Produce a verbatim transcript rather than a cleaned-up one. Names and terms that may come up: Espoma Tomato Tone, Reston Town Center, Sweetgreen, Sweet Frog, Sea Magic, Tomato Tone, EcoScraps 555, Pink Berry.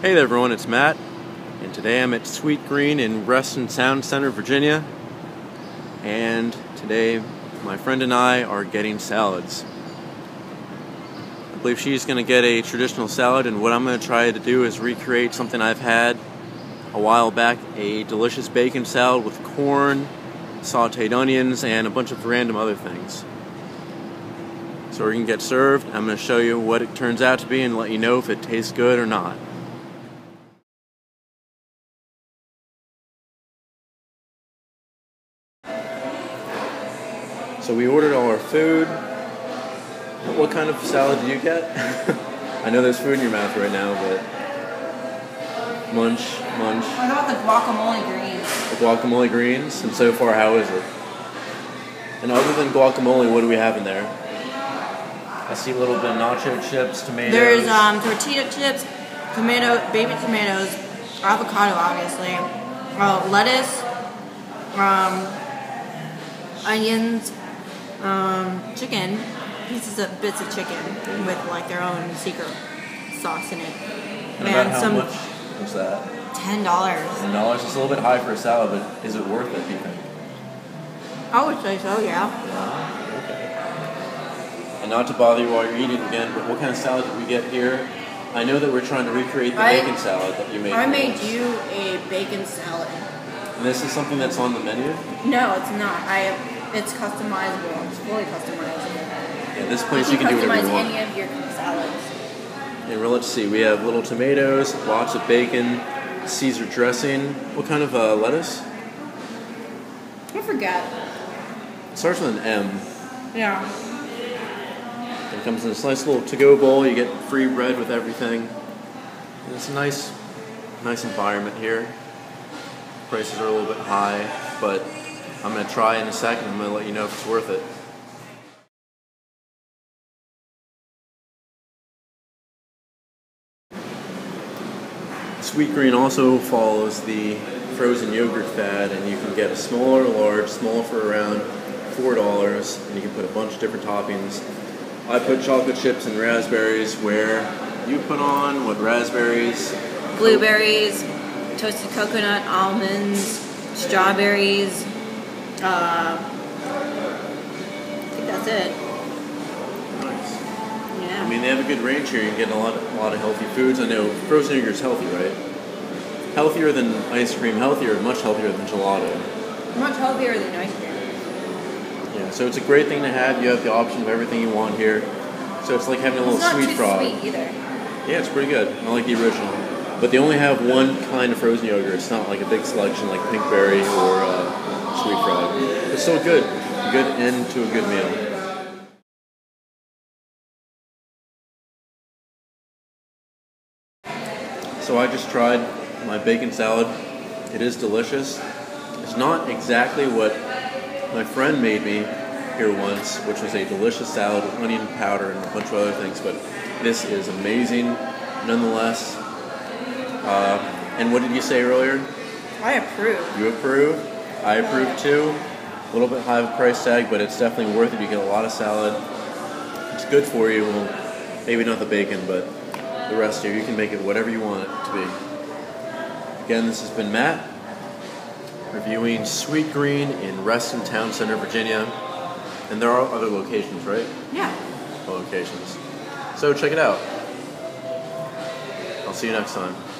Hey there everyone, it's Matt, and today I'm at Sweetgreen in Reston Town Center, Virginia, and today my friend and I are getting salads. I believe she's going to get a traditional salad, and what I'm going to try to do is recreate something I've had a while back, a delicious bacon salad with corn, sauteed onions, and a bunch of random other things. So we're going to get served. I'm going to show you what it turns out to be and let you know if it tastes good or not. So we ordered all our food. What kind of salad do you get? I know there's food in your mouth right now, but munch, munch. What about the guacamole greens? The guacamole greens, and so far, how is it? And other than guacamole, what do we have in there? I see a little bit of nacho chips, tomatoes. There's um, tortilla chips, tomato, baby tomatoes, avocado, obviously, uh, lettuce, um, onions. Um, chicken, pieces of bits of chicken with like their own secret sauce in it. And, and about how some much was that? Ten dollars. Ten dollars. It's a little bit high for a salad, but is it worth it? Do you think? I would say so. Yeah. Yeah. Okay. And not to bother you while you're eating again, but what kind of salad did we get here? I know that we're trying to recreate the I, bacon salad that you made. I made once. you a bacon salad. And this is something that's on the menu? No, it's not. I. Have It's customizable. It's fully customizable. Yeah, this place you, you can, can do whatever you want. Customize any of your salads. And well, let's see. We have little tomatoes, lots of bacon, Caesar dressing. What kind of uh, lettuce? I forget. It starts with an M. Yeah. And it comes in this nice little to-go bowl. You get free bread with everything. And it's a nice, nice environment here. Prices are a little bit high, but I'm going to try in a second. I'm going to let you know if it's worth it. Sweetgreen also follows the frozen yogurt fad, and you can get a small or a large, small for around four dollars, and you can put a bunch of different toppings. I put chocolate chips and raspberries, where you put on what raspberries? Blueberries, toasted coconut, almonds, strawberries. Uh, I think that's it. Nice. Yeah. I mean, they have a good range here. You can get a lot, of, a lot of healthy foods. I know frozen yogurt's healthy, right? Healthier than ice cream. Healthier, much healthier than gelato. Much healthier than ice cream. Yeah. So it's a great thing to have. You have the option of everything you want here. So it's like having a little Sweet Frog. It's not too sweet either. Yeah, it's pretty good. I like the original, but they only have one kind of frozen yogurt. It's not like a big selection like Pink Berry or. Uh, Sweet Frog. It's so good. A good end to a good meal. So I just tried my bacon salad. It is delicious. It's not exactly what my friend made me here once, which was a delicious salad with onion powder and a bunch of other things, but this is amazing nonetheless. Uh, and what did you say earlier? I approve. You approve? I approve too. A little bit high of a price tag, but it's definitely worth it. You get a lot of salad. It's good for you. Well, maybe not the bacon, but the rest of you. You can make it whatever you want it to be. Again, this has been Matt reviewing Sweetgreen in Reston Town Center, Virginia. And there are other locations, right? Yeah. Locations. So check it out. I'll see you next time.